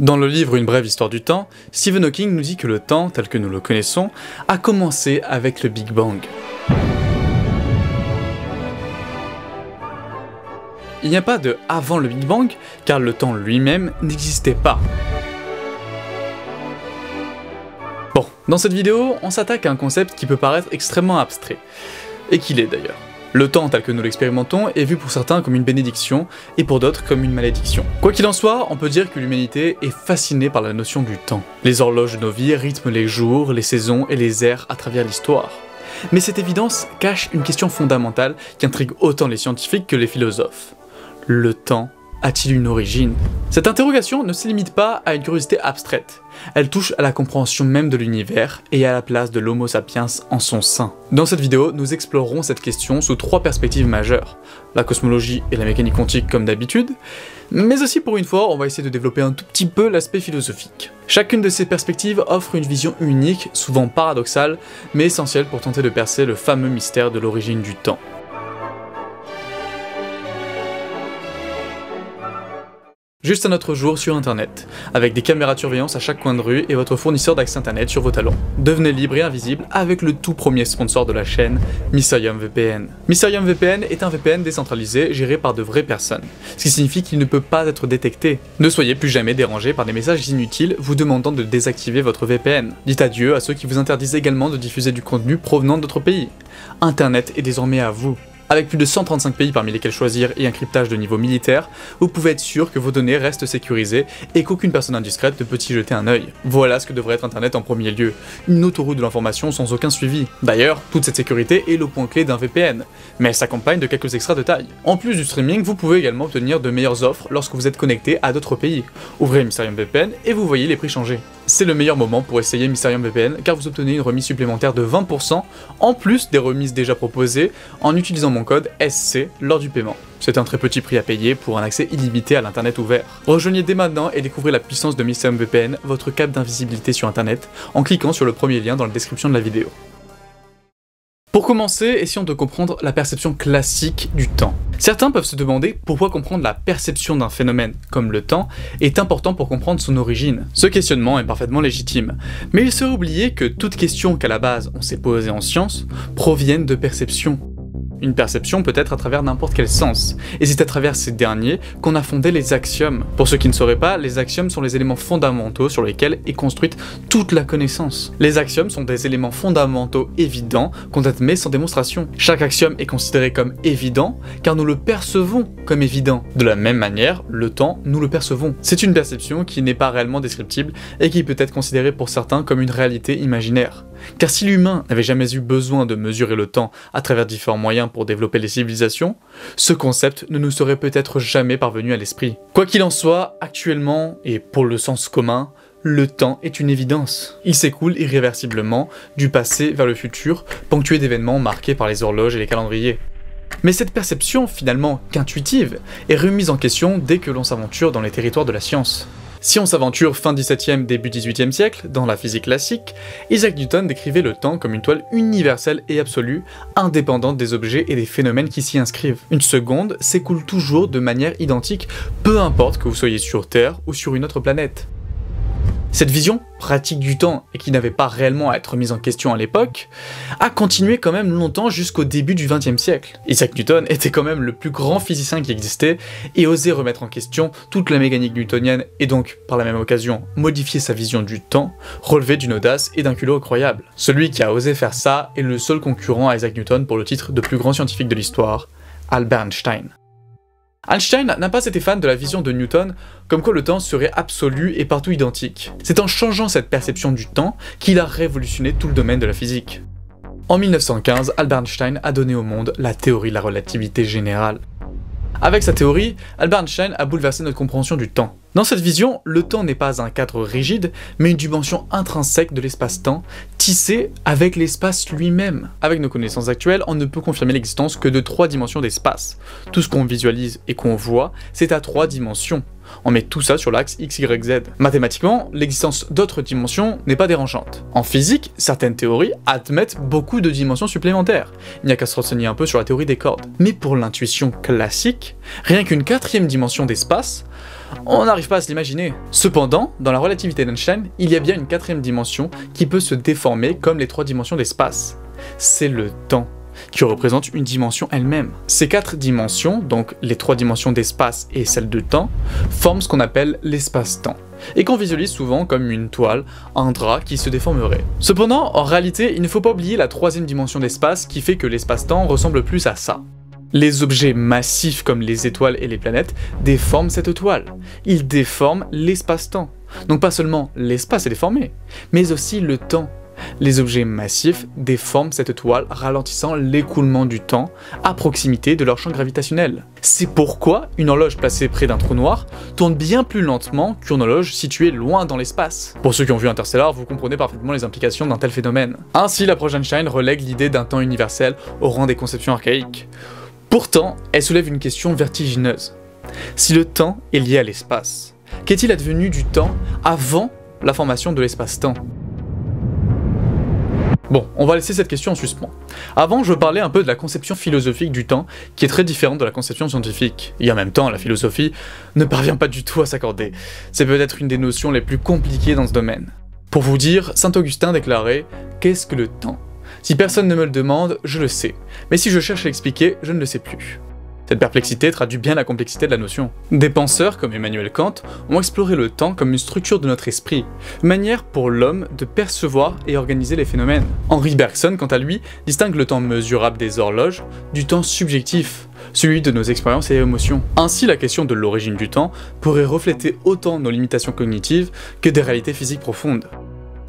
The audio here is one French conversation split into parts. Dans le livre Une brève histoire du temps, Stephen Hawking nous dit que le temps, tel que nous le connaissons, a commencé avec le Big Bang. Il n'y a pas de avant le Big Bang, car le temps lui-même n'existait pas. Bon, dans cette vidéo, on s'attaque à un concept qui peut paraître extrêmement abstrait, et qu'il est d'ailleurs. Le temps tel que nous l'expérimentons est vu pour certains comme une bénédiction et pour d'autres comme une malédiction. Quoi qu'il en soit, on peut dire que l'humanité est fascinée par la notion du temps. Les horloges de nos vies rythment les jours, les saisons et les ères à travers l'histoire. Mais cette évidence cache une question fondamentale qui intrigue autant les scientifiques que les philosophes. Le temps a-t-il une origine? Cette interrogation ne se limite pas à une curiosité abstraite, elle touche à la compréhension même de l'univers et à la place de l'Homo sapiens en son sein. Dans cette vidéo, nous explorerons cette question sous trois perspectives majeures, la cosmologie et la mécanique quantique comme d'habitude, mais aussi pour une fois, on va essayer de développer un tout petit peu l'aspect philosophique. Chacune de ces perspectives offre une vision unique, souvent paradoxale, mais essentielle pour tenter de percer le fameux mystère de l'origine du temps. Juste un autre jour sur internet, avec des caméras de surveillance à chaque coin de rue et votre fournisseur d'accès internet sur vos talons. Devenez libre et invisible avec le tout premier sponsor de la chaîne, Mysterium VPN. Mysterium VPN est un VPN décentralisé géré par de vraies personnes, ce qui signifie qu'il ne peut pas être détecté. Ne soyez plus jamais dérangé par des messages inutiles vous demandant de désactiver votre VPN. Dites adieu à ceux qui vous interdisent également de diffuser du contenu provenant d'autres pays. Internet est désormais à vous. Avec plus de 135 pays parmi lesquels choisir et un cryptage de niveau militaire, vous pouvez être sûr que vos données restent sécurisées et qu'aucune personne indiscrète ne peut y jeter un œil. Voilà ce que devrait être internet en premier lieu, une autoroute de l'information sans aucun suivi. D'ailleurs, toute cette sécurité est le point clé d'un VPN, mais elle s'accompagne de quelques extras de taille. En plus du streaming, vous pouvez également obtenir de meilleures offres lorsque vous êtes connecté à d'autres pays. Ouvrez Mysterium VPN et vous voyez les prix changer. C'est le meilleur moment pour essayer Mysterium VPN car vous obtenez une remise supplémentaire de 20% en plus des remises déjà proposées en utilisant mon code SC lors du paiement. C'est un très petit prix à payer pour un accès illimité à l'internet ouvert. Rejoignez dès maintenant et découvrez la puissance de Mysterium VPN, votre cap d'invisibilité sur internet, en cliquant sur le premier lien dans la description de la vidéo. Pour commencer, essayons de comprendre la perception classique du temps. Certains peuvent se demander pourquoi comprendre la perception d'un phénomène, comme le temps, est important pour comprendre son origine. Ce questionnement est parfaitement légitime, mais il serait oublié que toute question qu'à la base on s'est posée en science proviennent de perceptions. Une perception peut être à travers n'importe quel sens, et c'est à travers ces derniers qu'on a fondé les axiomes. Pour ceux qui ne sauraient pas, les axiomes sont les éléments fondamentaux sur lesquels est construite toute la connaissance. Les axiomes sont des éléments fondamentaux évidents qu'on admet sans démonstration. Chaque axiome est considéré comme évident car nous le percevons comme évident. De la même manière, le temps, nous le percevons. C'est une perception qui n'est pas réellement descriptible et qui peut être considérée pour certains comme une réalité imaginaire. Car si l'humain n'avait jamais eu besoin de mesurer le temps à travers différents moyens pour développer les civilisations, ce concept ne nous serait peut-être jamais parvenu à l'esprit. Quoi qu'il en soit, actuellement, et pour le sens commun, le temps est une évidence. Il s'écoule irréversiblement du passé vers le futur, ponctué d'événements marqués par les horloges et les calendriers. Mais cette perception, finalement qu'intuitive, est remise en question dès que l'on s'aventure dans les territoires de la science. Si on s'aventure fin 17e, début 18e siècle, dans la physique classique, Isaac Newton décrivait le temps comme une toile universelle et absolue, indépendante des objets et des phénomènes qui s'y inscrivent. Une seconde s'écoule toujours de manière identique, peu importe que vous soyez sur Terre ou sur une autre planète. Cette vision pratique du temps, et qui n'avait pas réellement à être mise en question à l'époque, a continué quand même longtemps jusqu'au début du XXe siècle. Isaac Newton était quand même le plus grand physicien qui existait, et osait remettre en question toute la mécanique newtonienne, et donc, par la même occasion, modifier sa vision du temps, relevait d'une audace et d'un culot incroyable. Celui qui a osé faire ça est le seul concurrent à Isaac Newton pour le titre de plus grand scientifique de l'histoire, Albert Einstein. Einstein n'a pas été fan de la vision de Newton comme quoi le temps serait absolu et partout identique. C'est en changeant cette perception du temps qu'il a révolutionné tout le domaine de la physique. En 1915, Albert Einstein a donné au monde la théorie de la relativité générale. Avec sa théorie, Albert Einstein a bouleversé notre compréhension du temps. Dans cette vision, le temps n'est pas un cadre rigide, mais une dimension intrinsèque de l'espace-temps, tissée avec l'espace lui-même. Avec nos connaissances actuelles, on ne peut confirmer l'existence que de 3 dimensions d'espace. Tout ce qu'on visualise et qu'on voit, c'est à 3 dimensions. On met tout ça sur l'axe x, y, z. Mathématiquement, l'existence d'autres dimensions n'est pas dérangeante. En physique, certaines théories admettent beaucoup de dimensions supplémentaires. Il n'y a qu'à se renseigner un peu sur la théorie des cordes. Mais pour l'intuition classique, rien qu'une 4e dimension d'espace, on n'arrive pas à se l'imaginer. Cependant, dans la relativité d'Einstein, il y a bien une quatrième dimension qui peut se déformer comme les trois dimensions d'espace. C'est le temps, qui représente une dimension elle-même. Ces quatre dimensions, donc les trois dimensions d'espace et celle de temps, forment ce qu'on appelle l'espace-temps, et qu'on visualise souvent comme une toile, un drap qui se déformerait. Cependant, en réalité, il ne faut pas oublier la troisième dimension d'espace qui fait que l'espace-temps ressemble plus à ça. Les objets massifs comme les étoiles et les planètes déforment cette toile. Ils déforment l'espace-temps. Donc pas seulement l'espace est déformé, mais aussi le temps. Les objets massifs déforment cette toile, ralentissant l'écoulement du temps à proximité de leur champ gravitationnel. C'est pourquoi une horloge placée près d'un trou noir tourne bien plus lentement qu'une horloge située loin dans l'espace. Pour ceux qui ont vu Interstellar, vous comprenez parfaitement les implications d'un tel phénomène. Ainsi, l'approche d'Einstein relègue l'idée d'un temps universel au rang des conceptions archaïques. Pourtant, elle soulève une question vertigineuse. Si le temps est lié à l'espace, qu'est-il advenu du temps avant la formation de l'espace-temps ? Bon, on va laisser cette question en suspens. Avant, je parlais un peu de la conception philosophique du temps, qui est très différente de la conception scientifique. Et en même temps, la philosophie ne parvient pas du tout à s'accorder. C'est peut-être une des notions les plus compliquées dans ce domaine. Pour vous dire, Saint-Augustin déclarait « Qu'est-ce que le temps ? Si personne ne me le demande, je le sais. Mais si je cherche à l'expliquer, je ne le sais plus. » Cette perplexité traduit bien la complexité de la notion. Des penseurs comme Emmanuel Kant ont exploré le temps comme une structure de notre esprit, une manière pour l'homme de percevoir et organiser les phénomènes. Henri Bergson, quant à lui, distingue le temps mesurable des horloges du temps subjectif, celui de nos expériences et émotions. Ainsi, la question de l'origine du temps pourrait refléter autant nos limitations cognitives que des réalités physiques profondes.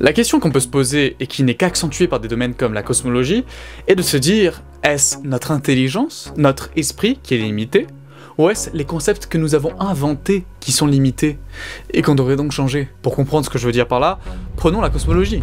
La question qu'on peut se poser, et qui n'est qu'accentuée par des domaines comme la cosmologie, est de se dire, est-ce notre intelligence, notre esprit qui est limité, ou est-ce les concepts que nous avons inventés qui sont limités, et qu'on devrait donc changer? Pour comprendre ce que je veux dire par là, prenons la cosmologie.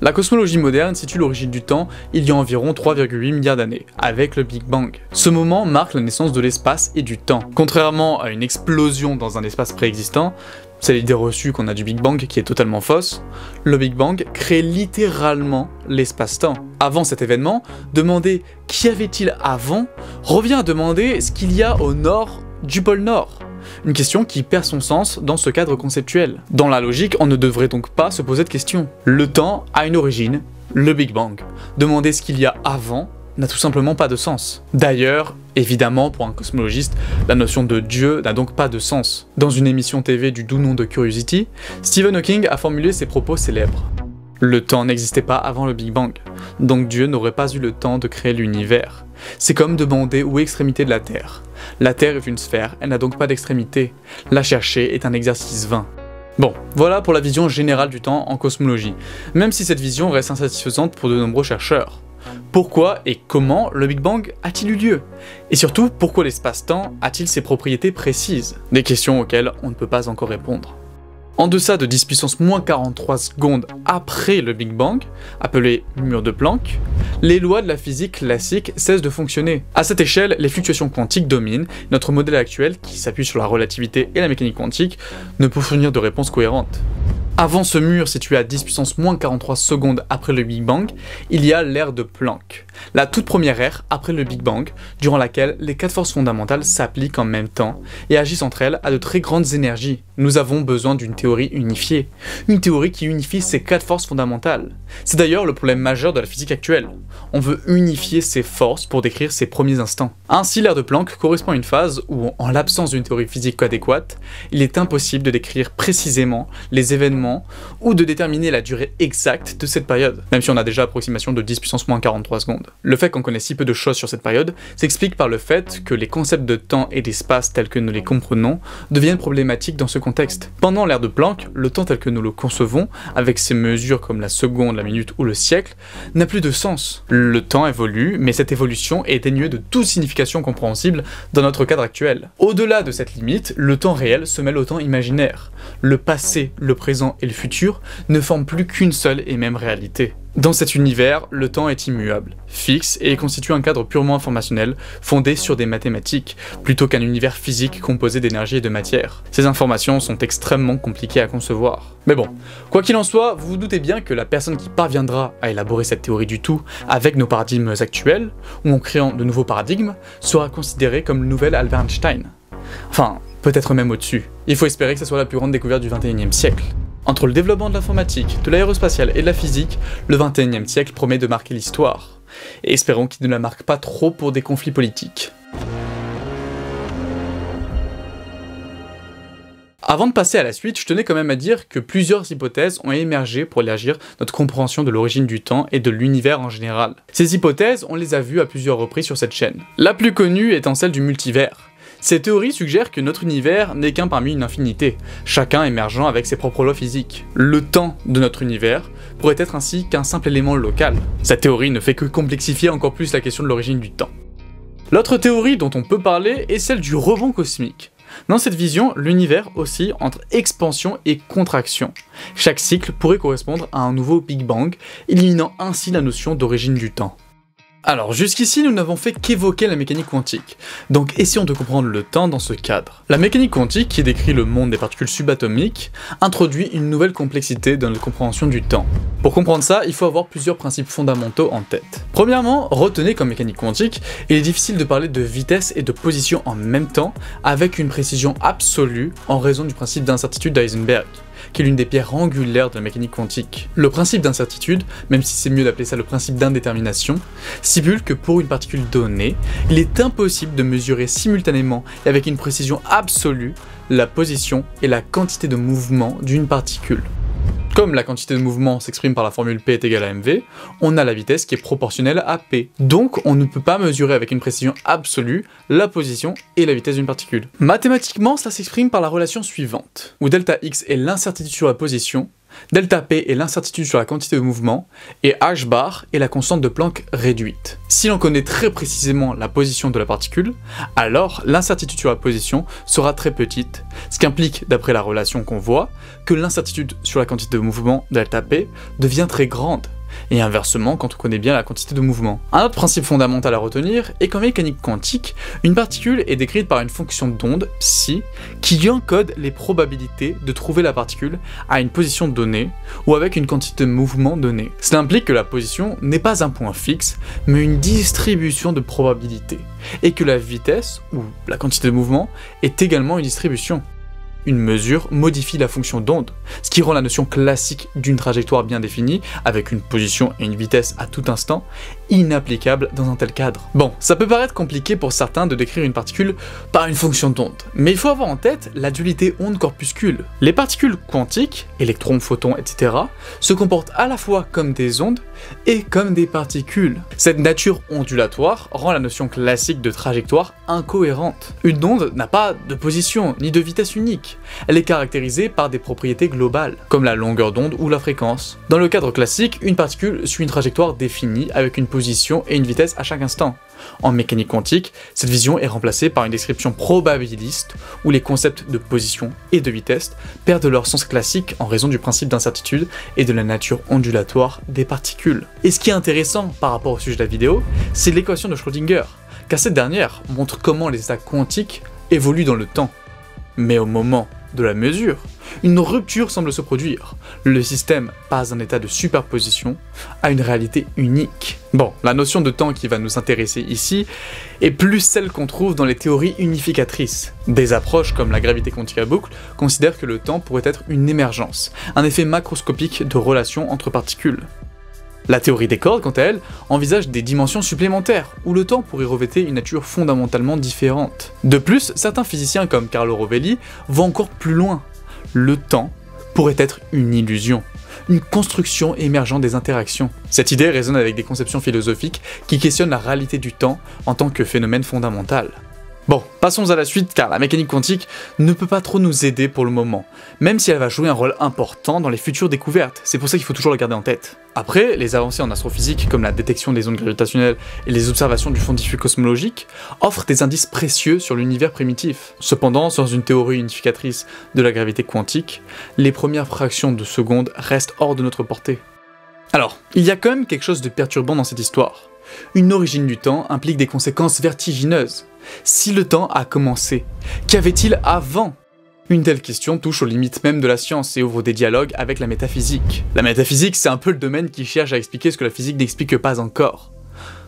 La cosmologie moderne situe l'origine du temps il y a environ 3,8 milliards d'années, avec le Big Bang. Ce moment marque la naissance de l'espace et du temps. Contrairement à une explosion dans un espace préexistant, c'est l'idée reçue qu'on a du Big Bang qui est totalement fausse, le Big Bang crée littéralement l'espace-temps. Avant cet événement, demander « qu'y avait-il avant ?» revient à demander ce qu'il y a au nord du pôle Nord. Une question qui perd son sens dans ce cadre conceptuel. Dans la logique, on ne devrait donc pas se poser de questions. Le temps a une origine, le Big Bang. Demander ce qu'il y a avant n'a tout simplement pas de sens. D'ailleurs, évidemment, pour un cosmologiste, la notion de Dieu n'a donc pas de sens. Dans une émission TV du doux nom de Curiosity, Stephen Hawking a formulé ses propos célèbres. Le temps n'existait pas avant le Big Bang, donc Dieu n'aurait pas eu le temps de créer l'univers. C'est comme demander où est l'extrémité de la Terre. La Terre est une sphère, elle n'a donc pas d'extrémité. La chercher est un exercice vain. Bon, voilà pour la vision générale du temps en cosmologie, même si cette vision reste insatisfaisante pour de nombreux chercheurs. Pourquoi et comment le Big Bang a-t-il eu lieu? Et surtout, pourquoi l'espace-temps a-t-il ses propriétés précises? Des questions auxquelles on ne peut pas encore répondre. En deçà de 10⁻⁻³ secondes après le Big Bang, appelé Mur de Planck, les lois de la physique classique cessent de fonctionner. À cette échelle, les fluctuations quantiques dominent, notre modèle actuel, qui s'appuie sur la relativité et la mécanique quantique, ne peut fournir de réponses cohérentes. Avant ce mur situé à 10⁻⁻43 secondes après le Big Bang, il y a l'ère de Planck, la toute première ère après le Big Bang, durant laquelle les quatre forces fondamentales s'appliquent en même temps et agissent entre elles à de très grandes énergies. Nous avons besoin d'une théorie unifiée, une théorie qui unifie ces quatre forces fondamentales. C'est d'ailleurs le problème majeur de la physique actuelle. On veut unifier ces forces pour décrire ces premiers instants. Ainsi, l'ère de Planck correspond à une phase où, en l'absence d'une théorie physique adéquate, il est impossible de décrire précisément les événements ou de déterminer la durée exacte de cette période, même si on a déjà approximation de 10⁻⁻43 secondes. Le fait qu'on connaisse si peu de choses sur cette période s'explique par le fait que les concepts de temps et d'espace tels que nous les comprenons deviennent problématiques dans ce contexte. Pendant l'ère de Planck, le temps tel que nous le concevons, avec ses mesures comme la seconde, la minute ou le siècle, n'a plus de sens. Le temps évolue, mais cette évolution est dénuée de toute signification compréhensible dans notre cadre actuel. Au-delà de cette limite, le temps réel se mêle au temps imaginaire. Le passé, le présent et le futur ne forment plus qu'une seule et même réalité. Dans cet univers, le temps est immuable, fixe et constitue un cadre purement informationnel fondé sur des mathématiques, plutôt qu'un univers physique composé d'énergie et de matière. Ces informations sont extrêmement compliquées à concevoir. Mais bon, quoi qu'il en soit, vous vous doutez bien que la personne qui parviendra à élaborer cette théorie du tout avec nos paradigmes actuels, ou en créant de nouveaux paradigmes, sera considérée comme le nouvel Albert Einstein. Enfin, peut-être même au-dessus. Il faut espérer que ce soit la plus grande découverte du 21e siècle. Entre le développement de l'informatique, de l'aérospatiale et de la physique, le 21e siècle promet de marquer l'histoire. Et espérons qu'il ne la marque pas trop pour des conflits politiques. Avant de passer à la suite, je tenais quand même à dire que plusieurs hypothèses ont émergé pour élargir notre compréhension de l'origine du temps et de l'univers en général. Ces hypothèses, on les a vues à plusieurs reprises sur cette chaîne. La plus connue étant celle du multivers. Ces théories suggèrent que notre univers n'est qu'un parmi une infinité, chacun émergeant avec ses propres lois physiques. Le temps de notre univers pourrait être ainsi qu'un simple élément local. Cette théorie ne fait que complexifier encore plus la question de l'origine du temps. L'autre théorie dont on peut parler est celle du rebond cosmique. Dans cette vision, l'univers oscille entre expansion et contraction. Chaque cycle pourrait correspondre à un nouveau Big Bang, éliminant ainsi la notion d'origine du temps. Alors jusqu'ici, nous n'avons fait qu'évoquer la mécanique quantique, donc essayons de comprendre le temps dans ce cadre. La mécanique quantique, qui décrit le monde des particules subatomiques, introduit une nouvelle complexité dans notre compréhension du temps. Pour comprendre ça, il faut avoir plusieurs principes fondamentaux en tête. Premièrement, retenez qu'en mécanique quantique, il est difficile de parler de vitesse et de position en même temps avec une précision absolue en raison du principe d'incertitude d'Eisenberg, qui est l'une des pierres angulaires de la mécanique quantique. Le principe d'incertitude, même si c'est mieux d'appeler ça le principe d'indétermination, stipule que pour une particule donnée, il est impossible de mesurer simultanément et avec une précision absolue la position et la quantité de mouvement d'une particule. Comme la quantité de mouvement s'exprime par la formule P est égale à mv, on a la vitesse qui est proportionnelle à P. Donc on ne peut pas mesurer avec une précision absolue la position et la vitesse d'une particule. Mathématiquement, ça s'exprime par la relation suivante, où delta x est l'incertitude sur la position, delta P est l'incertitude sur la quantité de mouvement, et h bar est la constante de Planck réduite. Si l'on connaît très précisément la position de la particule, alors l'incertitude sur la position sera très petite, ce qui implique, d'après la relation qu'on voit, que l'incertitude sur la quantité de mouvement delta P devient très grande, et inversement quand on connaît bien la quantité de mouvement. Un autre principe fondamental à retenir est qu'en mécanique quantique, une particule est décrite par une fonction d'onde psi qui encode les probabilités de trouver la particule à une position donnée ou avec une quantité de mouvement donnée. Cela implique que la position n'est pas un point fixe mais une distribution de probabilités et que la vitesse ou la quantité de mouvement est également une distribution. Une mesure modifie la fonction d'onde, ce qui rend la notion classique d'une trajectoire bien définie, avec une position et une vitesse à tout instant, inapplicable dans un tel cadre. Bon, ça peut paraître compliqué pour certains de décrire une particule par une fonction d'onde, mais il faut avoir en tête la dualité onde-corpuscule. Les particules quantiques, électrons, photons, etc., se comportent à la fois comme des ondes et comme des particules. Cette nature ondulatoire rend la notion classique de trajectoire incohérente. Une onde n'a pas de position ni de vitesse unique. Elle est caractérisée par des propriétés globales, comme la longueur d'onde ou la fréquence. Dans le cadre classique, une particule suit une trajectoire définie avec une position et une vitesse à chaque instant. En mécanique quantique, cette vision est remplacée par une description probabiliste où les concepts de position et de vitesse perdent leur sens classique en raison du principe d'incertitude et de la nature ondulatoire des particules. Et ce qui est intéressant par rapport au sujet de la vidéo, c'est l'équation de Schrödinger, car cette dernière montre comment les états quantiques évoluent dans le temps. Mais au moment de la mesure, une rupture semble se produire. Le système passe d'un état de superposition à une réalité unique. Bon, la notion de temps qui va nous intéresser ici est plus celle qu'on trouve dans les théories unificatrices. Des approches comme la gravité quantique à boucle considèrent que le temps pourrait être une émergence, un effet macroscopique de relations entre particules. La théorie des cordes, quant à elle, envisage des dimensions supplémentaires, où le temps pourrait revêter une nature fondamentalement différente. De plus, certains physiciens comme Carlo Rovelli vont encore plus loin. Le temps pourrait être une illusion, une construction émergeant des interactions. Cette idée résonne avec des conceptions philosophiques qui questionnent la réalité du temps en tant que phénomène fondamental. Bon, passons à la suite car la mécanique quantique ne peut pas trop nous aider pour le moment, même si elle va jouer un rôle important dans les futures découvertes, c'est pour ça qu'il faut toujours la garder en tête. Après, les avancées en astrophysique comme la détection des ondes gravitationnelles et les observations du fond diffus cosmologique offrent des indices précieux sur l'univers primitif. Cependant, sans une théorie unificatrice de la gravité quantique, les premières fractions de secondes restent hors de notre portée. Alors, il y a quand même quelque chose de perturbant dans cette histoire. Une origine du temps implique des conséquences vertigineuses. Si le temps a commencé, qu'avait-il avant? Une telle question touche aux limites même de la science et ouvre des dialogues avec la métaphysique. La métaphysique, c'est un peu le domaine qui cherche à expliquer ce que la physique n'explique pas encore.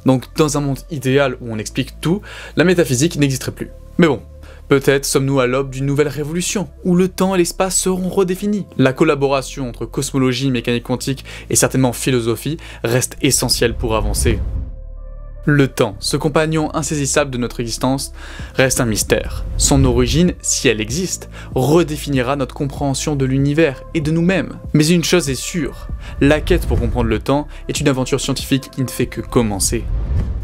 Donc dans un monde idéal où on explique tout, la métaphysique n'existerait plus. Mais bon, Peut-être sommes-nous à l'aube d'une nouvelle révolution, où le temps et l'espace seront redéfinis. La collaboration entre cosmologie, mécanique quantique et certainement philosophie reste essentielle pour avancer. Le temps, ce compagnon insaisissable de notre existence, reste un mystère. Son origine, si elle existe, redéfinira notre compréhension de l'univers et de nous-mêmes. Mais une chose est sûre, la quête pour comprendre le temps est une aventure scientifique qui ne fait que commencer.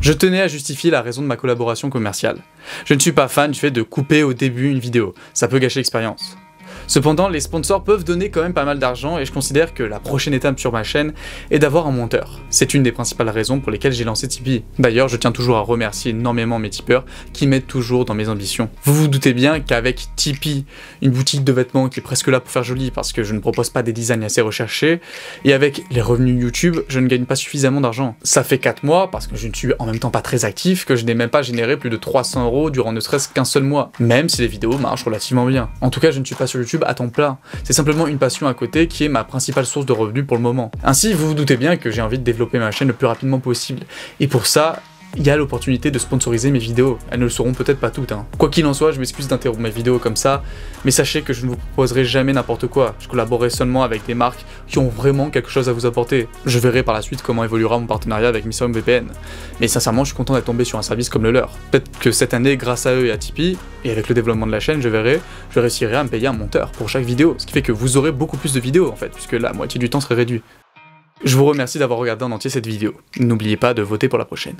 Je tenais à justifier la raison de ma collaboration commerciale. Je ne suis pas fan du fait de couper au début une vidéo, ça peut gâcher l'expérience. Cependant, les sponsors peuvent donner quand même pas mal d'argent et je considère que la prochaine étape sur ma chaîne est d'avoir un monteur. C'est une des principales raisons pour lesquelles j'ai lancé Tipeee. D'ailleurs, je tiens toujours à remercier énormément mes tipeurs qui m'aident toujours dans mes ambitions. Vous vous doutez bien qu'avec Tipeee, une boutique de vêtements qui est presque là pour faire joli parce que je ne propose pas des designs assez recherchés, et avec les revenus YouTube, je ne gagne pas suffisamment d'argent. Ça fait 4 mois, parce que je ne suis en même temps pas très actif, que je n'ai même pas généré plus de 300 € durant ne serait-ce qu'un seul mois, même si les vidéos marchent relativement bien. En tout cas, je ne suis pas sur YouTube à temps plein. C'est simplement une passion à côté qui est ma principale source de revenus pour le moment. Ainsi, vous vous doutez bien que j'ai envie de développer ma chaîne le plus rapidement possible. Et pour ça, il y a l'opportunité de sponsoriser mes vidéos. Elles ne le seront peut-être pas toutes. Quoi qu'il en soit, je m'excuse d'interrompre mes vidéos comme ça, mais sachez que je ne vous proposerai jamais n'importe quoi. Je collaborerai seulement avec des marques qui ont vraiment quelque chose à vous apporter. Je verrai par la suite comment évoluera mon partenariat avec Mysterium VPN. Mais sincèrement, je suis content d'être tombé sur un service comme le leur. Peut-être que cette année, grâce à eux et à Tipeee, et avec le développement de la chaîne, je réussirai à me payer un monteur pour chaque vidéo. Ce qui fait que vous aurez beaucoup plus de vidéos en fait, puisque la moitié du temps serait réduit. Je vous remercie d'avoir regardé en entier cette vidéo. N'oubliez pas de voter pour la prochaine.